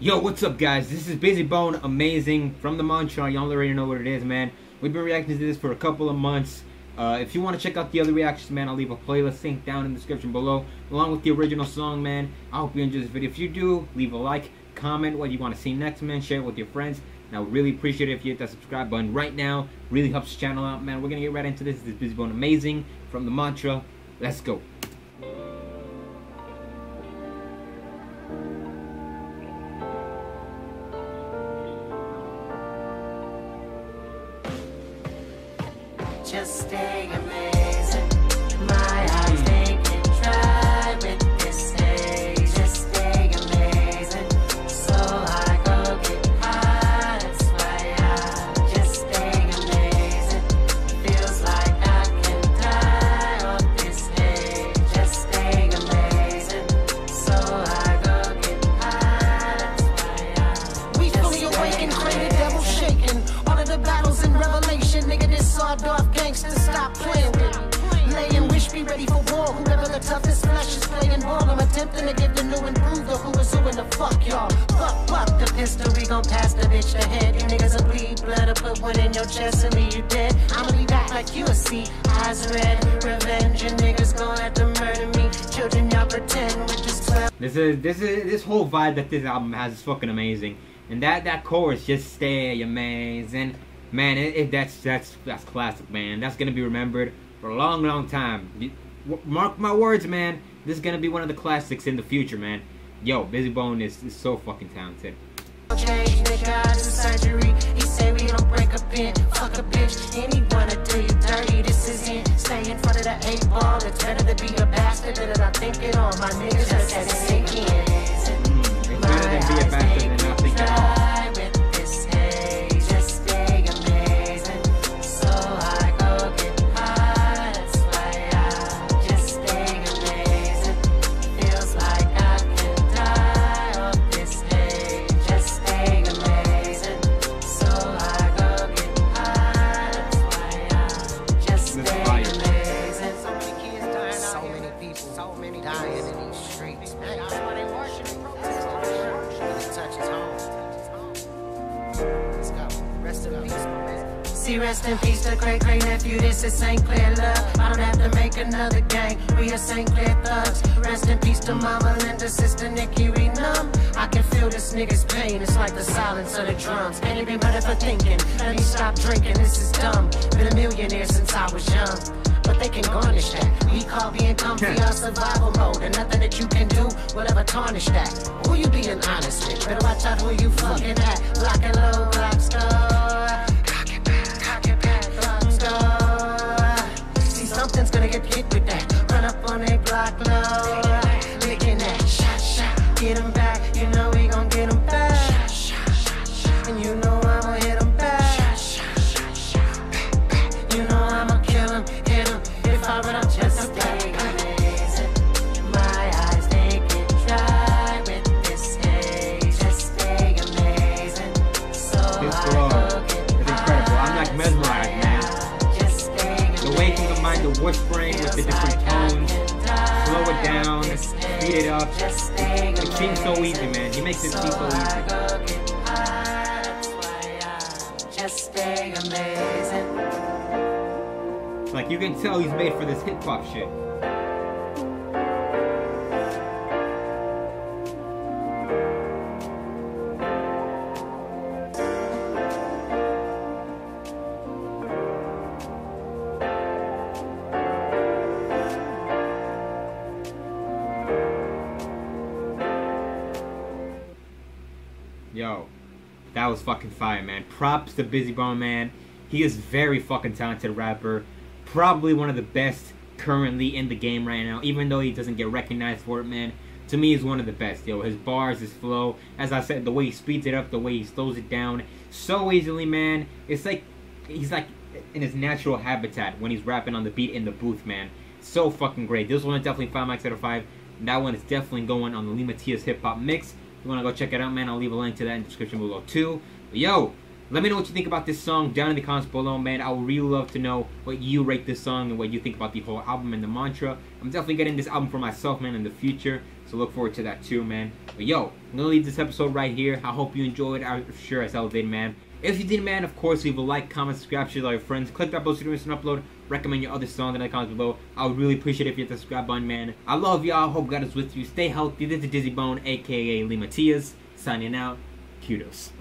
Yo, what's up guys? This is Bizzy Bone, Amazing, from The Mantra. Y'all already know what it is, man. We've been reacting to this for a couple of months. If you want to check out the other reactions, man, I'll leave a playlist link down in the description below, along with the original song, man. I hope you enjoy this video. If you do, leave a like, comment what you want to see next, man. Share it with your friends. And I would really appreciate it if you hit that subscribe button right now. Really helps the channel out, man. We're going to get right into this. This is Bizzy Bone, Amazing, from The Mantra. Let's go. Just staying amazing. My eyes, they can try with this day. Just staying amazing. So I go get high, that's why I just staying amazing. Feels like I can die on this day. Just staying amazing. So I go get high, that's why I. We fully awakened, created, devil shaking. All of the battles in Revelation, nigga, this sawed off. To stop playing with me. Lay and wish be ready for war. Whoever the toughest flesh is playing ball. I'm attempting to give the new and prove the who is who and the fuck y'all. Fuck the pistol, we gon' pass the bitch ahead. You niggas will bleed blood, I put one in your chest and leave you dead. I'ma be back like you will see, eyes red. Revenge, you niggas gon' have to murder me. Children, y'all pretend with this club. This whole vibe that this album has is fucking amazing. And that chorus, just stay amazing. Man, that's classic, man. That's gonna be remembered for a long, long time. Mark my words, man. This is gonna be one of the classics in the future, man. Yo, Bizzy Bone is so fucking talented. Change the guys in surgery. He say we don't break a pin. Fuck a bitch. Anyone to do you dirty. This is it. Stay in front of the eight ball. It's better to be a bastard than I think it on. My niggas let that sink in. It's better than be a bastard than I think it on. See, rest in peace to great nephew. This is Saint Clair love. I don't have to make another gang. We are Saint Clair thugs. Rest in peace to Mama Linda, Sister Nikki. We numb. I can feel this nigga's pain. It's like the silence of the drums. Ain't it been better for thinking? Let me stop drinking. This is dumb. Been a millionaire since I was young. But they can garnish that. We call being comfy our survival mode. And nothing that you can do will ever tarnish that. Who you being honest with? Better watch out who you fucking at. Lock and low, rock star. Cock it back, rock star. See, something's gonna get hit with that. Run up on a block low. Licking that. Shot, shot. Get him back. You know we gon' get him back. And you know I'ma hit him back. You know I'ma kill him. I'm just staying amazing. My eyes, they get dry with this day. Just staying amazing. So it's incredible. I'm like mesmerized, man. The waking of mind, the whispering with the different tones. Slow it down, speed it up. It seems so easy, man. He makes it seem so easy. Just staying amazing. Like, you can tell he's made for this hip-hop shit. Yo, that was fucking fire, man. Props to Bizzy Bone, man. He is very fucking talented rapper. Probably one of the best currently in the game right now, even though he doesn't get recognized for it, man. To me, he's one of the best, yo. His bars, his flow, as I said, the way he speeds it up, the way he slows it down so easily, man. It's like he's like in his natural habitat when he's rapping on the beat in the booth, man. So fucking great. This one is definitely 5 max out of 5. That one is definitely going on the Lee Matias hip hop mix. If you want to go check it out, man, I'll leave a link to that in the description below too. But yo, Let me know what you think about this song down in the comments below, man. I would really love to know what you rate this song and what you think about the whole album and The Mantra. I'm definitely getting this album for myself, man, in the future. So look forward to that too, man. But yo, I'm gonna leave this episode right here. I hope you enjoyed. I'm sure as hell did, man. If you did, man, of course, leave a like, comment, subscribe, share with all your friends. Click that bell so you don't miss an upload. Recommend your other songs in the comments below. I would really appreciate it if you hit the subscribe button, man. I love y'all. Hope God is with you. Stay healthy. This is Bizzy Bone, aka Lee Matias, signing out. Kudos.